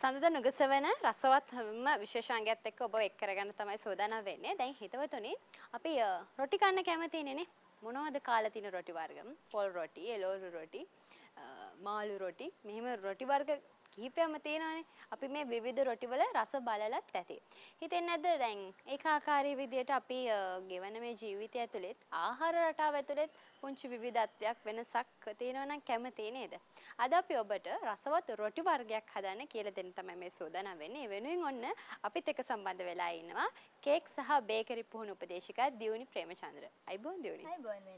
سندودا نغسونا رسوات ما بيشانجات تكو بويك كرجعنا تماي سودانا فيني ده هيتوا توني أبي روتي كارنا كامتيني نه منو هذا كالتين روتي بارغم بول روتي يلور روتي مالو روتي مهم روتي بارغ كيف يامتينا نه أبي مي بيبي ده روتي بلا رسوا بالالا تاتي هيتين هذا ده إيكا كاري بيديت أبي جيوانا مي جيويت يا تولت آخر رتا بتولت كونش بيبي داتياك بنساك تينو نا كامتيني ده هذا أبي أوبتر رسوات روتي بارغياك خدانة كيلا دين تماي سودانا فيني فينوين عننا أبي تك سامباند بلاين ما كيك سها بيكري بحون උපදේශිකා දියුණි ප්‍රේමචන්ද්‍ර අයිබෝන් දියුණි අයිබෝන්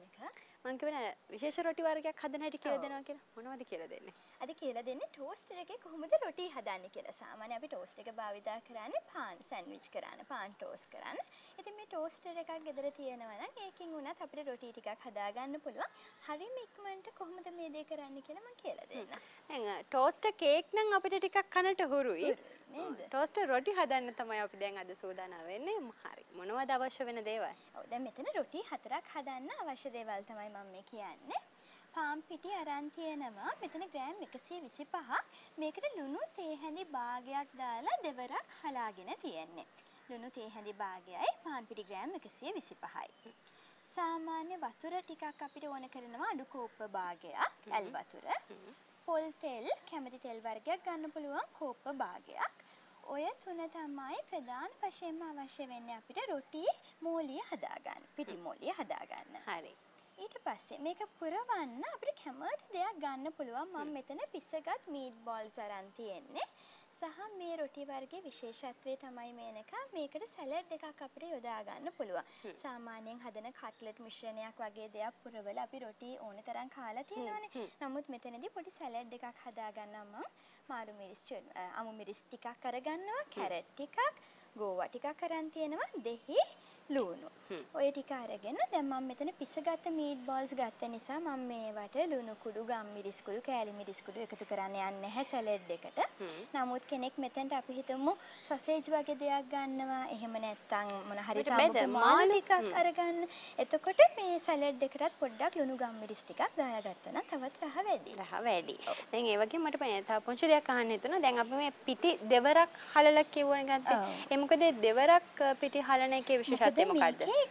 වෙනක මම කියන්නේ විශේෂ රොටි වර්ගයක් හදන හැටි කියලා දෙනවා කියලා මොනවද කියලා දෙන්නේ අද කියලා දෙන්නේ ටෝස්ටර් එකේ කොහොමද රොටි හදන්නේ කියලා සාමාන්‍ය අපි ටෝස්ට් එක භාවිතා කරන්නේ පාන් සෑන්ඩ්විච් කරන්න පාන් ටෝස්ට් කරන්න ඉතින් මේ ටෝස්ටර් එකක් ගෙදර තියෙනවා නම් ඒකෙන් උනත් අපිට රොටි ටිකක් හදාගන්න පුළුවන් හරිම ඉක්මනට කොහොමද මේ දේ කරන්නේ කියලා මම කියලා දෙන්න දැන් ටෝස්ටර් කේක් නම් අපිට ටිකක් කනට හොරුයි නේද ටෝස්ටර් රොටි හදන්න තමයි අපි දැන් අද සූදානම් වෙන්නේ හරි මොනවද අවශ්‍ය වෙන දේවල් ඔව් දැන් මෙතන රොටි හතරක් හදන්න අවශ්‍ය දේවල් තමයි මම මේ කියන්නේ පාන් පිටි අරන් තියෙනවා මෙතන ග්‍රෑම් 125ක් මේකට ලුණු තේ හැඳි භාගයක් දාලා දෙවරක් හලාගෙන තියෙන්නේ ලුණු තේ හැඳි භාගයයි පාන් පිටි ග්‍රෑම් 125යි සාමාන්‍ය වතුර ටිකක් අපිට ඕන කරනවා අඩු කෝප්ප භාගයක් ඇල් වතුර පොල් තෙල් කැමති තෙල් වර්ගයක් ගන්න පුළුවන් කෝප්ප භාගයක් ඔය තුන තමයි ප්‍රධාන වශයෙන්ම අවශ්‍ය වෙන්නේ අපිට රොටි මූලිය හදාගන්න. පිටි මූලිය හදාගන්න. හරි. ඊට පස්සේ මේක පුරවන්න අපිට කැමති දෙයක් ගන්න පුළුවන්. මම මෙතන පිස්සගත් මීට් බෝල්ස් අරන් තියෙන්නේ. සහ මේ රොටි වර්ගයේ විශේෂත්වය තමයි මේනක මේකට සලාඩ් එකක් අපිට යොදා ගන්න පුළුවන්. සාමාන්‍යයෙන් හදන කට්ලට් මිශ්‍රණයක් වගේ දෙයක් පුරවලා අපි රොටි ඕන තරම් කාලා තියෙනවානේ. නමුත් මෙතනදී පොඩි සලාඩ් එකක් හදා ගන්නම් මම. මාරු මිරිස් අමු මිරිස් ටිකක් අරගන්නවා කැරට් ටිකක් ගෝවා ටිකක් අරන් තියෙනවා දෙහි ලුණු. ඔය ටික අරගෙන දැන් මම මෙතන පිසගත්ත මීට් බෝල්ස් ගත්ත නිසා මම මේවට ලුණු කුඩු ගම් මිරිස් කුඩු කෑලි මිරිස් කුඩු එකතු කරන්න යන්නේ නැහැ සලාඩ් එකට. නමුත් කෙනෙක් මෙතෙන්ට අපි හිතමු සොසේජ් වගේ දෙයක් ගන්නවා. එහෙම නැත්නම් මොන හරි තාම මාළු ටිකක් අරගන්න. එතකොට මේ සලාඩ් එකටත් පොඩ්ඩක් ලුණු ගම් මිරිස් ටිකක් දාගත්තා නම් තවත් රහ වැඩි. රහ වැඩි. දැන් ඒ වගේ මට තව පොන්චි දෙයක් අහන්න හිතුණා. දැන් අපි මේ පිටි දෙවරක් හලලා කියවන ගත්තේ. ඒ මොකද දෙවරක් පිටි හලන එකේ විශේෂ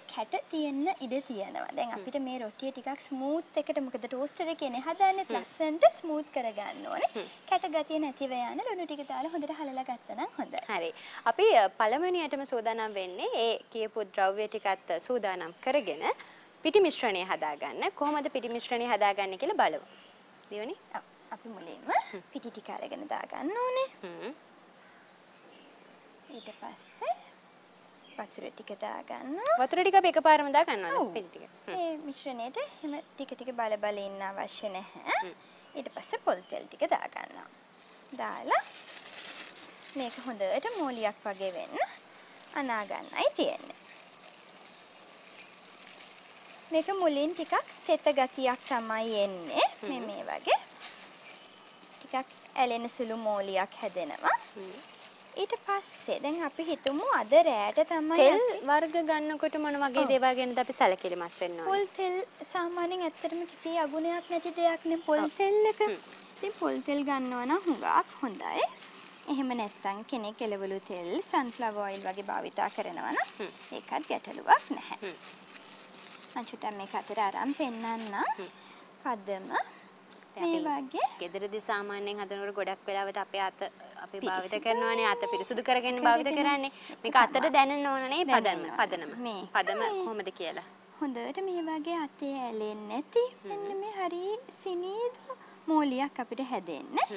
කැට තියෙන ඉඩ තියෙනවා. දැන් අපිට මේ රොටිය ටිකක් ස්මූත් එකට මොකද ටෝස්ටර් එකේ නේ හදන්නේ ලස්සනට ස්මූත් කරගන්න ඕනේ. කැට ගතිය නැතිව යන ලුණු ටික දාලා හොඳට හලලා ගත්තනම් හොඳයි. හරි. අපි පළවෙනියටම සූදානම් වෙන්නේ ඒ කියපු ද්‍රව්‍ය ටිකත් සූදානම් කරගෙන පිටි මිශ්‍රණය හදාගන්න. කොහොමද පිටි මිශ්‍රණය හදාගන්නේ කියලා බලමු. දියුණි? ඔව්. අපි මුලින්ම පිටි ටික අරගෙන දාගන්න ඕනේ. ඊට පස්සේ වතුර ටික දාගන්නවා. වතුර ටික අපි එකපාරම දාගන්නවද පිටි ටික? මේ මිශ්‍රණයට එහෙම ටික ටික බල බල ඉන්න අවශ්‍ය නැහැ. ඊට පස්සේ පොල් තෙල් ටික දාගන්නවා. දාලා මේක හොඳට මෝලියක් වගේ වෙන්න අනා ගන්නයි තියෙන්නේ. මේක මුලින් ටිකක් තෙත ගතියක් තමයි එන්නේ. මේ වගේ ටිකක් ඇලෙන සුළු මෝලියක් හැදෙනවා. ඊට පස්සේ දැන් අපි හිතමු අද රැයට තමයි තෙල් වර්ග ගන්නකොට මොන වගේ දේවල් ගැනද අපි සැලකිලිමත් වෙන්න ඕනේ. පොල් තෙල් සාමාන්‍යයෙන් ඇත්තටම කිසි අගුණයක් නැති දෙයක් නේ පොල් තෙල් එක. ඉතින් පොල් තෙල් ගන්නවා නම් හුඟක් හොඳයි. එහෙම නැත්නම් කෙනෙක් එළවලු තෙල්, sunflower oil වගේ භාවිතා කරනවා නම් ඒකත් ගැටලුවක් නැහැ. මං චුට්ටක් මේක අතර අරන් පෙන්නන්නම්. පදම මේ වගේ ගෙදරදී සාමාන්‍යයෙන් හදනකොට ගොඩක් වෙලාවට අපේ අත අපි භාවිත කරනවානේ අත පිරිසුදු කරගෙන භාවිත කරන්නේ මේක අතට දැනෙන්න ඕනනේ පදනම මේ පදම කොහොමද කියලා හොඳට මේ වගේ අතේ ඇලෙන්නේ නැති මෙන්න මේ හරි සිනීදු මෝලියක් අපිට හැදෙන්නේ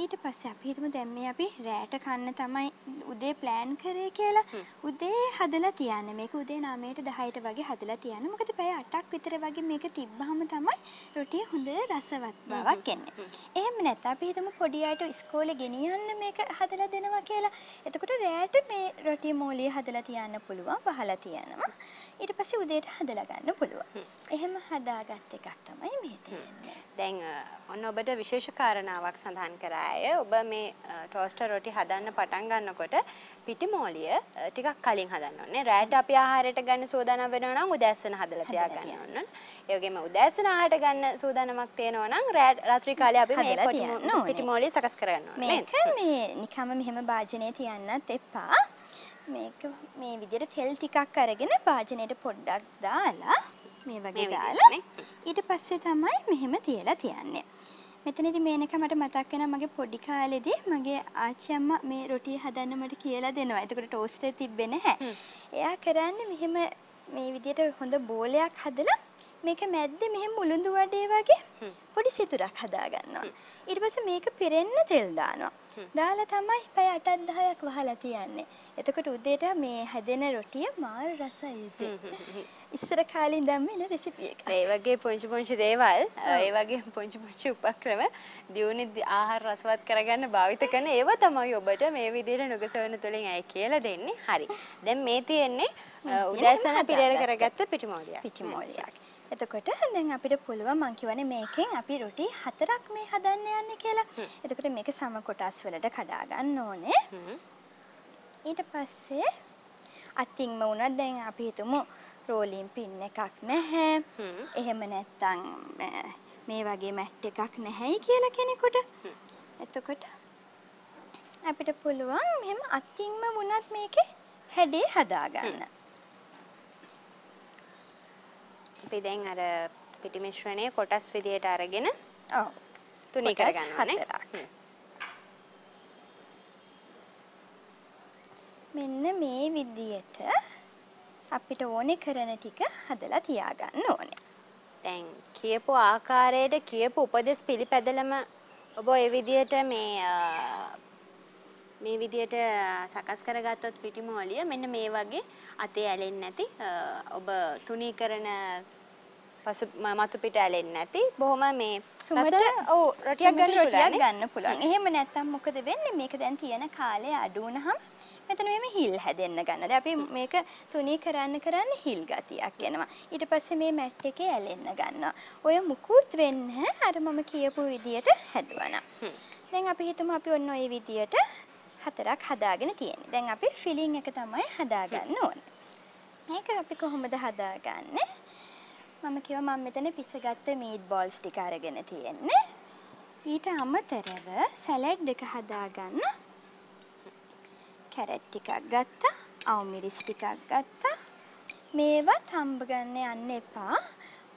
ඊට පස්සේ අපි හිතමු දැන් මේ අපි රැට කන්න තමයි උදේ ප්ලෑන් කරේ කියලා උදේ හදලා තියන්නේ මේක උදේ 9ට 10ට වගේ හදලා තියන්නේ මොකද පැය 8ක් විතර වගේ මේක තිබ්බහම තමයි රොටිය හොඳ රසවත් බවක් එන්නේ එහෙම නැත්නම් අපි හිතමු පොඩි අයට ඉස්කෝලේ ගෙනියන්න මේක හදලා දෙනවා කියලා එතකොට රැට මේ රොටි මූලිය හදලා තියන්න පුළුවන් වහලා තියනවා ඊට පස්සේ උදේට හදලා ගන්න පුළුවන් එහෙම හදාගත් එකක් තමයි මේ තියෙන්නේ දැන් ඔන්න ඔබට විශේෂ කාරණාවක් සඳහන් කරා අය ඔබ මේ ටෝස්ටර් රොටි හදන්න පටන් ගන්නකොට පිටිමෝලිය ටිකක් කලින් හදන්න ඕනේ. රැට අපි ආහාරයට ගන්න සූදානම් වෙනවා නම් උදෑසන හදලා තියාගන්න ඕන. ඒ වගේම උදෑසන ආහාරයට ගන්න සූදානමක් තියෙනවා නම් රාත්‍රී කාලේ අපි මේ පිටිමෝලිය සකස් කරගන්න ඕනේ. මේක මේ නිකම්ම මෙහෙම භාජනයේ තියන්නත් එපා. මේක මේ විදිහට තෙල් ටිකක් අරගෙන භාජනයට පොඩ්ඩක් දාලා මේ වගේ දාලා ඊට පස්සේ තමයි මෙහෙම තියලා තියන්නේ. මෙතනදී මේනක මට මතක් වෙනවා මගේ පොඩි කාලේදී මගේ ආච්චි අම්මා මේ රොටි හදන්න මට කියලා දෙනවා. එතකොට ටෝස්ටරේ තිබ්බේ නැහැ. එයා කරන්නේ මෙහෙම මේ විදිහට හොඳ බෝලයක් හදලා මේක මැද්දේ මෙහෙම මුළුඳු වඩේ වගේ පොඩි සිතුරක් හදා ගන්නවා. ඊට පස්සේ මේක පෙරෙන්න තෙල් දානවා. දාලා තමයි පැය 8ක් 10ක් වහලා තියන්නේ. එතකොට උදේට මේ හැදෙන රොටිය මාර රසයි ඉතින්. ඉස්සර කාලේ ඉඳන් මේ රෙසිපි එක. ඒ වගේ පොන්චි දේවල්, ඒ වගේ පොන්චි උපක්‍රම දියුණු ආහාර රසවත් කරගන්න භාවිත කරන ඒවා තමයි ඔබට මේ විදිහට නුගසවන තුලින් ඇයි කියලා දෙන්නේ. හරි. දැන් මේ තියෙන්නේ උදෑසන පිළියෙල කරගත්ත පිටිමෝලියක්. එතකොට දැන් අපිට පුළුවන් මං කියවනේ මේකෙන් අපි රොටි 4ක් මේ හදන්න යන්නේ කියලා. එතකොට මේක සම කොටස් වලට කඩා ගන්න ඕනේ. ඊට පස්සේ අතින්ම වුණා දැන් අපි හිතමු රෝලින් පින් එකක් නැහැ. එහෙම නැත්තම් මේ වගේ මැට් එකක් නැහැයි කියලා කෙනෙකුට. එතකොට අපිට පුළුවන් මෙහෙම අතින්ම වුණත් මේකේ හැඩේ හදාගන්න. අපි දැන් අර පිටි මිශ්‍රණය කොටස් විදියට අරගෙන ඔව් තුනී කරගන්න ඕනේ. මෙන්න මේ විදියට අපිට ඕනේ කරන ටික හදලා තියාගන්න ඕනේ. දැන් කියපු ආකාරයට කියපු උපදෙස් පිළිපැදලම ඔබ ඒ විදියට මේ විදියට සකස් කරගත්තොත් පිටිමෝලිය මෙන්න මේ වගේ අතේ ඇලෙන්නේ නැති ඔබ තුනී කරන පසු මතු පිට ඇලෙන්නේ නැති බොහොම මේ සුමට ඔව් රොටියක් ගන්න පුළුවන්. එහෙම නැත්තම් මොකද වෙන්නේ? මේක දැන් තියෙන කාලය අඩු වුණාම මෙතන මෙහෙම හිල් හැදෙන්න ගන්නද අපි මේක තුනී කරන්න කරන්න හිල් ගතියක් එනවා. ඊට පස්සේ මේ මැට් එකේ ඇලෙන්න ගන්නවා. ඔය මුකුත් වෙන්නේ අර මම කියපු විදියට හැදුවා. දැන් අපි හිතමු අපි ඔන්න ඔය විදියට 4ක් හදාගෙන තියෙන්නේ. දැන් අපි ෆිලින් එක තමයි හදාගන්න ඕනේ. මේක අපි කොහොමද හදාගන්නේ? මම කිව්වා මම මෙතන පිසගත්ත මීට් බෝල්ස් ටික අරගෙන තියෙන්නේ. ඊට අමතරව සලාඩ් එක හදාගන්න කැරට් ටිකක් ගත්තා, අවු මිරිස් ටිකක් ගත්තා. මේවා තඹ ගන්න යන්න එපා.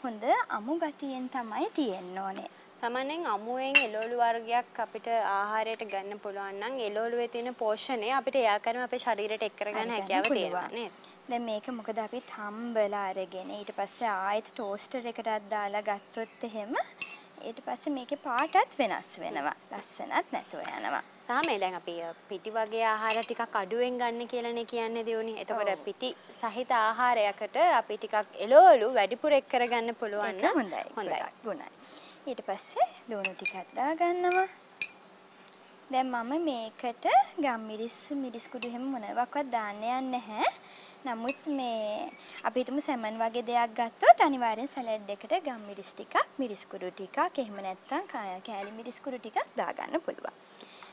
හොඳ අමු ගතියෙන් තමයි තියෙන්න ඕනේ. සාමාන්‍යයෙන් අමුයෙන් එළවලු වර්ගයක් අපිට ආහාරයට ගන්න පුළුවන් නම් එළවලුවේ තියෙන පෝෂණය අපිට එයාකරම අපේ ශරීරයට එක් කරගන්න හැකියාව තියෙනවා නේද? දැන් මේක මොකද අපි තඹලා අරගෙන ඊට පස්සේ ආයෙත් ටෝස්ටර් එකටත් දාලා ගත්තොත් එහෙම ඊට පස්සේ මේකේ පාටත් වෙනස් වෙනවා. ලස්සනත් නැතුව යනවා. සාමේ දැන් අපි පිටි වගේ ආහාර ටිකක් අඩුවෙන් ගන්න කියලානේ කියන්නේ දියුණි. එතකොට පිටි සහිත ආහාරයකට අපි ටිකක් එළවලු වැඩිපුර එක් කරගන්න පුළුවන් නම් හොඳයි. හොඳයි. ඊට පස්සේ ලුණු ටිකක් දාගන්නවා. දැන් මම මේකට ගම්මිරිස් මිරිස් කුඩු හැම මොනවාක්වත් දාන්න යන්නේ නැහැ. නමුත් මේ අපි හිතමු සැමන් වගේ දෙයක් ගත්තොත් අනිවාර්යෙන් සලාඩ් එකට ගම්මිරිස් ටිකක්, මිරිස් කුඩු ටිකක්, එහෙම නැත්නම් කෑලි මිරිස් කුඩු ටිකක් දාගන්න පුළුවන්.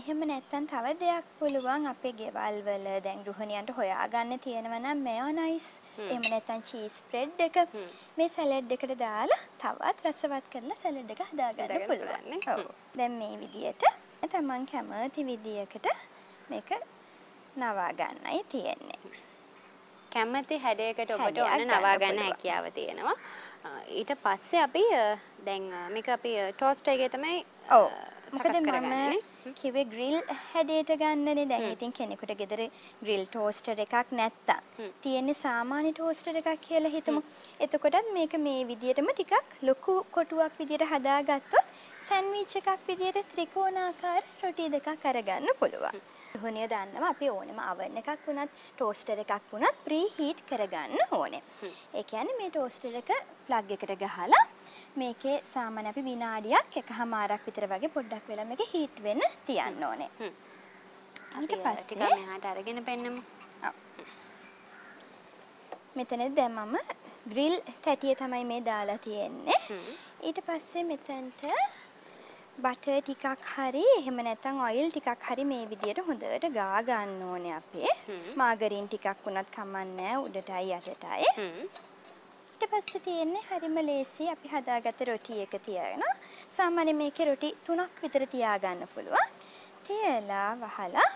එහෙම නැත්නම් තව දෙයක් පුළුවන් අපේ ගෙවල් වල දැන් ගෘහණියන්ට හොයාගන්න තියෙනවා නම් මයෝනයිස්, එහෙම නැත්නම් චීස් ස්ප්‍රෙඩ් එක මේ සලාඩ් එකට දාලා තවත් රසවත් කරලා සලාඩ් එක හදාගන්න පුළුවන්. ඔව්. දැන් මේ විදියට තමන් කැමති විදියකට මේක නවා ගන්නයි තියෙන්නේ. කැමති හැඩයකට ඔබට ඕන නවා ගන්න හැකියාව තියෙනවා. ඊට පස්සේ අපි දැන් මේක අපි ටෝස්ටර් එකේ තමයි ඔව් සකස් කරගන්නේ. කිව්වේ ග්‍රිල් හැඩයට ගන්නනේ. දැන් ඉතින් කෙනෙකුට ගෙදර ග්‍රිල් ටෝස්ටර් එකක් නැත්තම් තියෙන්නේ සාමාන්‍ය ටෝස්ටර් එකක් කියලා හිතමු. එතකොටත් මේක මේ විදියටම ටිකක් ලොකු කොටුවක් විදියට හදාගත්තොත් සෑන්ඩ්විච් එකක් විදියට ත්‍රිකෝණාකාර රොටි දෙකක් අරගන්න පුළුවන්. දුහනිය දාන්නම අපි ඕනෙම oven එකක් වුණත් toaster එකක් වුණත් preheat කරගන්න ඕනේ. ඒ කියන්නේ මේ toaster එක plug එකට ගහලා මේකේ සාමාන්‍ය අපි විනාඩියක් එකමාරක් විතර වගේ පොඩ්ඩක් වෙලා මේක heat වෙන්න තියන්න ඕනේ. ඊට පස්සේ ටිකක් මෙහාට අරගෙන පෙන්නමු. මෙතනදී දැන් මම grill තැටිය තමයි මේ දාලා තියෙන්නේ. ඊට පස්සේ මෙතනට butter ටිකක් හරි එහෙම නැත්නම් oil ටිකක් හරි මේ විදියට හොඳට ගා ගන්න ඕනේ අපේ. මාගරින් ටිකක් වුණත් කමන්නේ උඩටයි යටටයි. ඊට පස්සේ තියෙන්නේ හරිම ලේසි අපි හදාගත්ත රොටි එක තියනවා. සාමාන්‍යයෙන් මේකේ රොටි 3ක් විතර තියාගන්න පුළුවන්. තියලා වහලා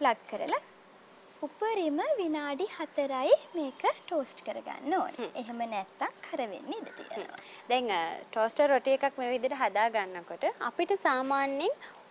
ප්ලග් කරලා උඩරිම විනාඩි 4යි මේක ටෝස්ට් කරගන්න ඕනේ. එහෙම නැත්තම් කර වෙන්නේ ඉඳ තියෙනවා. දැන් ටෝස්ටර් රොටි එකක් මේ විදිහට හදා ගන්නකොට අපිට සාමාන්‍යයෙන්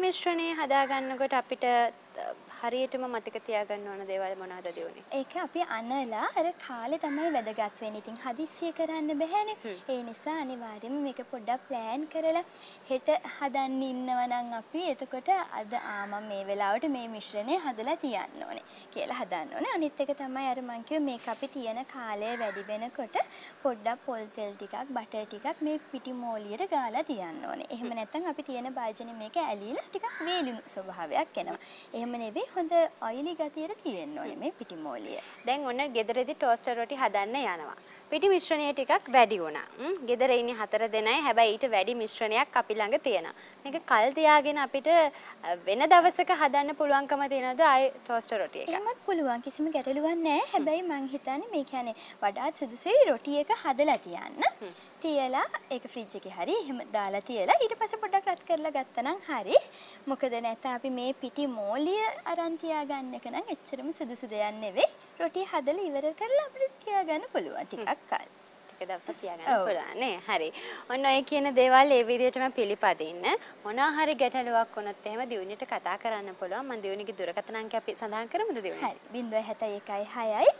මිශ්‍රණේ හදාගන්නකොට අපිට හරියටම මතක තියාගන්න ඕන දේවල් මොනවද දියුනේ? ඒක අපි අනලා අර කාලේ තමයි වැදගත් වෙන්නේ. ඉතින් හදිස්සිය කරන්න බැහැනේ. ඒ නිසා අනිවාර්යයෙන්ම මේක පොඩ්ඩක් plan කරලා හෙට හදන්න ඉන්නවා නම් අපි එතකොට අද මම මේ වෙලාවට මේ මිශ්‍රණේ හදලා තියන්න ඕනේ කියලා හදන්න ඕනේ. අනිත් එක තමයි අර මං කිව්ව මේක අපි තියන කාලය වැඩි වෙනකොට පොඩ්ඩක් පොල් තෙල් ටිකක් බටර් ටිකක් මේ පිටි මෝලියට ගාලා තියන්න ඕනේ. එහෙම නැත්නම් අපි තියන භාජනේ මේක ඇලීලා ටිකක් වේලුණු ස්වභාවයක් එනවා. එහෙම නෙවෙයි හොඳ oily ගතියට තියෙන්න ඕනේ මේ පිටි මෝලිය. දැන් ඔන්න ගෙදරදී toaster රොටි හදන්න යනවා. පිටි මිශ්‍රණය ටිකක් වැඩි වුණා. ගෙදර ඉන්නේ 4 දෙනයි. හැබැයි ඊට වැඩි මිශ්‍රණයක් අපි ළඟ තියෙනවා. මේක කල් තියාගෙන අපිට වෙන දවසක හදන්න පුළුවන්කම තියෙනවද ආයේ toaster රොටි එක? එහෙමත් පුළුවන්. කිසිම ගැටලුවක් නැහැ. හැබැයි මං හිතන්නේ මේ කියන්නේ වඩාත් සුදුසුයි රොටි එක හදලා තියන්න. තියලා ඒක ෆ්‍රිජ් එකේ හරි එහෙම දාලා තියලා ඊට පස්සේ පොඩ්ඩක් රත් කරලා ගත්තනම් හරි. මොකද නැත්නම් අපි මේ පිටි මෝලිය අරන් තියාගන්න එක නම් එච්චරම සුදුසු දෙයක් නෙවෙයි. රොටි හදලා ඉවර කරලා අපිට තියාගන්න පුළුවන් ටිකක් කල්. ටික දවසක් තියාගන්න පුළුවන් නේ. හරි. ඔන්න ඔය කියන දේවල් ඒ විදිහටම පිළිපදින්න. මොනවා හරි ගැටලුවක් වුණත් එහෙම දියුණියට කතා කරන්න පුළුවන්. මම දියුණියගේ දුරකථන අංකය අපි සඳහන් කරමුද දියුණිය? හරි. 071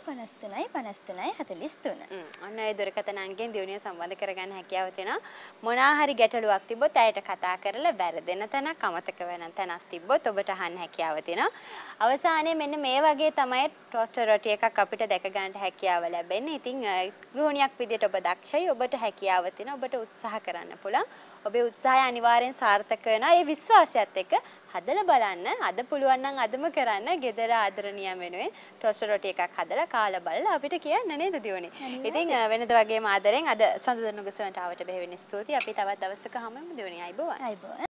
6 53 53 43. ඔන්න ඔය දුරකථන අංකයෙන් දියුණිය සම්බන්ධ කරගන්න හැකියාව තියෙනවා. මොනවා හරි ගැටලුවක් තිබ්බොත් ඇයට කතා කරලා වැරදෙන තැනක් අමතක වෙන තැනක් තිබ්බොත් ඔබට අහන්න හැකියාව තියෙනවා. අවසානයේ මෙන්න මේ වගේ තමයි toaster රොටි එකක් අපිට දැක ගන්නට හැකියාව ලැබෙන්නේ. ඉතින් ගෘහණියක් විදිහට ඔබ දක්ෂයි. ඔබට හැකියාව තියෙනවා. ඔබට උත්සාහ කරන්න පුළුවන්. ඔබේ උත්සාහය අනිවාර්යෙන් සාර්ථක වෙනවා. ඒ විශ්වාසයත් එක්ක හදලා බලන්න. අද පුළුවන් නම් අදම කරන්න. ගෙදර ආදරණීය වෙනුවෙන් toaster රොටි එකක් හදලා කාලා බලලා අපිට කියන්න නේද දියුණිය? ඉතින් වෙනද වගේම ආදරෙන් අද සඳුනුගසන්ට ආවට බෙහෙවින් ස්තුතියි. අපි තවත් දවසක හමුවෙමු දියුණිය. අයබෝවන්.